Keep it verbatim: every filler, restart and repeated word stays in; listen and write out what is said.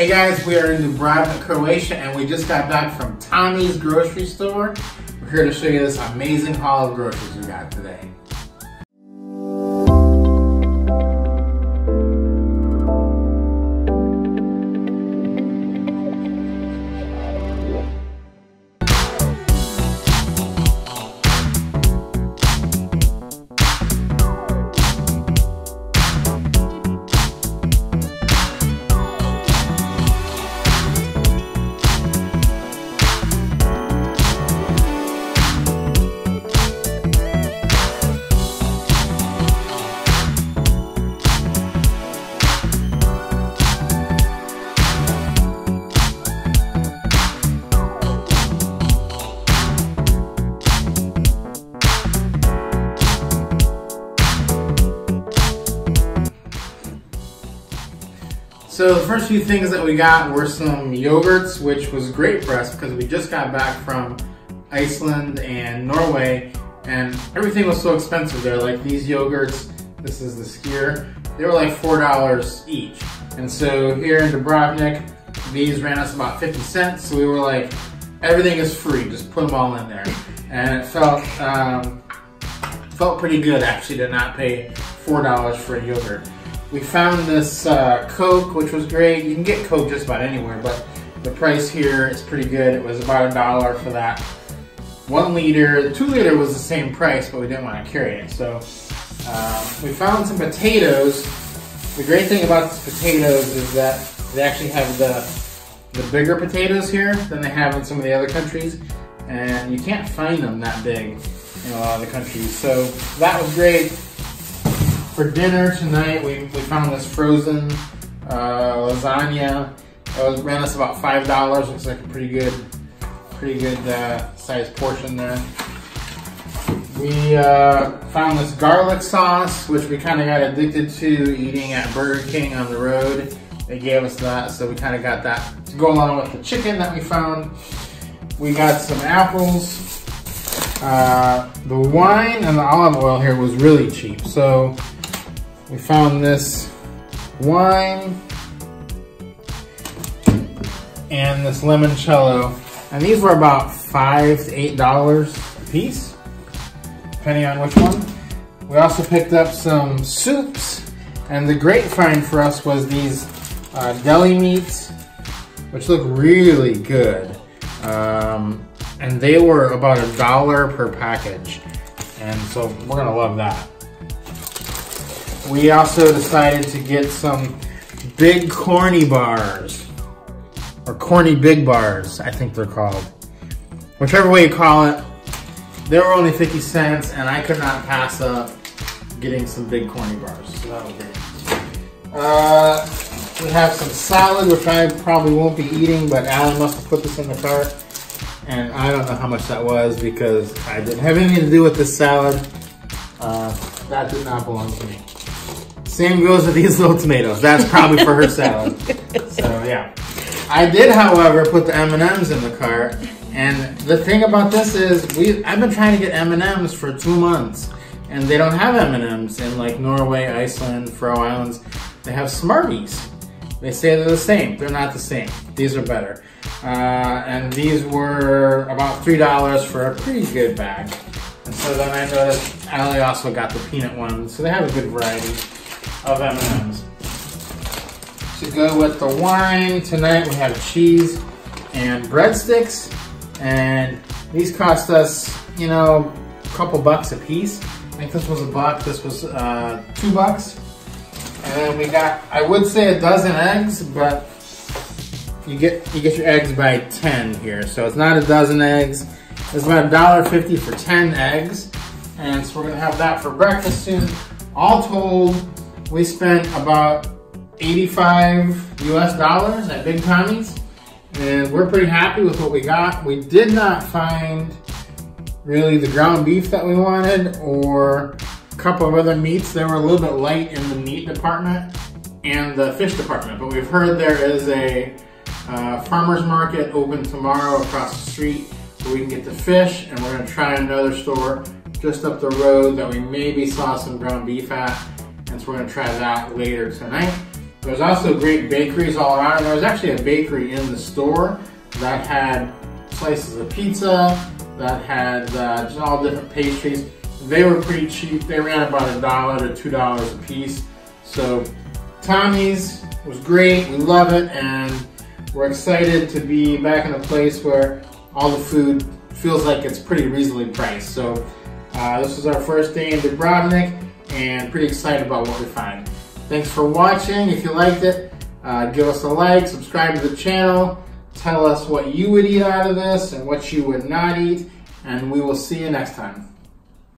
Hey guys, we are in Dubrovnik, Croatia, and we just got back from Tommy's Grocery Store. We're here to show you this amazing haul of groceries we got today. So the first few things that we got were some yogurts, which was great for us because we just got back from Iceland and Norway, and everything was so expensive there. Like these yogurts, this is the skyr, they were like four dollars each. And so here in Dubrovnik, these ran us about fifty cents, so we were like, everything is free, just put them all in there. And it felt, um, felt pretty good actually to not pay four dollars for a yogurt. We found this uh, Coke, which was great. You can get Coke just about anywhere, but the price here is pretty good. It was about a dollar for that. One liter, the two liter was the same price, but we didn't want to carry it. So um, we found some potatoes. The great thing about these potatoes is that they actually have the, the bigger potatoes here than they have in some of the other countries. And you can't find them that big in a lot of the countries. So that was great. For dinner tonight, we, we found this frozen uh, lasagna. It was, ran us about five dollars. Looks like a pretty good, pretty good uh, sized portion there. We uh, found this garlic sauce, which we kind of got addicted to eating at Burger King on the road. They gave us that, so we kind of got that to go along with the chicken that we found. We got some apples. Uh, the wine and the olive oil here was really cheap, so we found this wine and this limoncello, and these were about five to eight dollars a piece, depending on which one. We also picked up some soups, and the great find for us was these uh, deli meats, which look really good, um, and they were about a dollar per package, and so we're gonna love that. We also decided to get some big corny bars, or corny big bars, I think they're called. Whichever way you call it, they were only fifty cents, and I could not pass up getting some big corny bars, so that was great. Uh, we have some salad, which I probably won't be eating, but Alan must have put this in the cart, and I don't know how much that was because I didn't have anything to do with this salad. Uh, that did not belong to me. Same goes with these little tomatoes. That's probably for her salad. So yeah. I did, however, put the M and M's in the cart. And the thing about this is, we I've been trying to get M and M's for two months. And they don't have M and M's in like Norway, Iceland, Faroe Islands. They have Smarties. They say they're the same. They're not the same. These are better. Uh, and these were about three dollars for a pretty good bag. And so then I noticed Allie also got the peanut one. So they have a good variety of M and M's. To go with the wine, tonight we have cheese and breadsticks, and these cost us, you know, a couple bucks a piece. I think this was a buck, this was uh, two bucks. And then we got, I would say a dozen eggs, but you get you get your eggs by ten here. So it's not a dozen eggs. It's about a dollar fifty for ten eggs. And so we're gonna have that for breakfast soon. All told, we spent about eighty-five U S dollars at Big Tommy's, and we're pretty happy with what we got. We did not find really the ground beef that we wanted, or a couple of other meats. They were a little bit light in the meat department and the fish department, but we've heard there is a uh, farmer's market open tomorrow across the street where we can get the fish, and we're gonna try another store just up the road that we maybe saw some ground beef at. And so we're gonna try that later tonight. There's also great bakeries all around. There was actually a bakery in the store that had slices of pizza, that had uh, just all different pastries. They were pretty cheap. They ran about a dollar to two dollars a piece. So Tommy's was great. We love it, and we're excited to be back in a place where all the food feels like it's pretty reasonably priced. So uh, this was our first day in Dubrovnik, and pretty excited about what we find. Thanks for watching. If you liked it, uh, give us a like, subscribe to the channel, tell us what you would eat out of this and what you would not eat, and we will see you next time.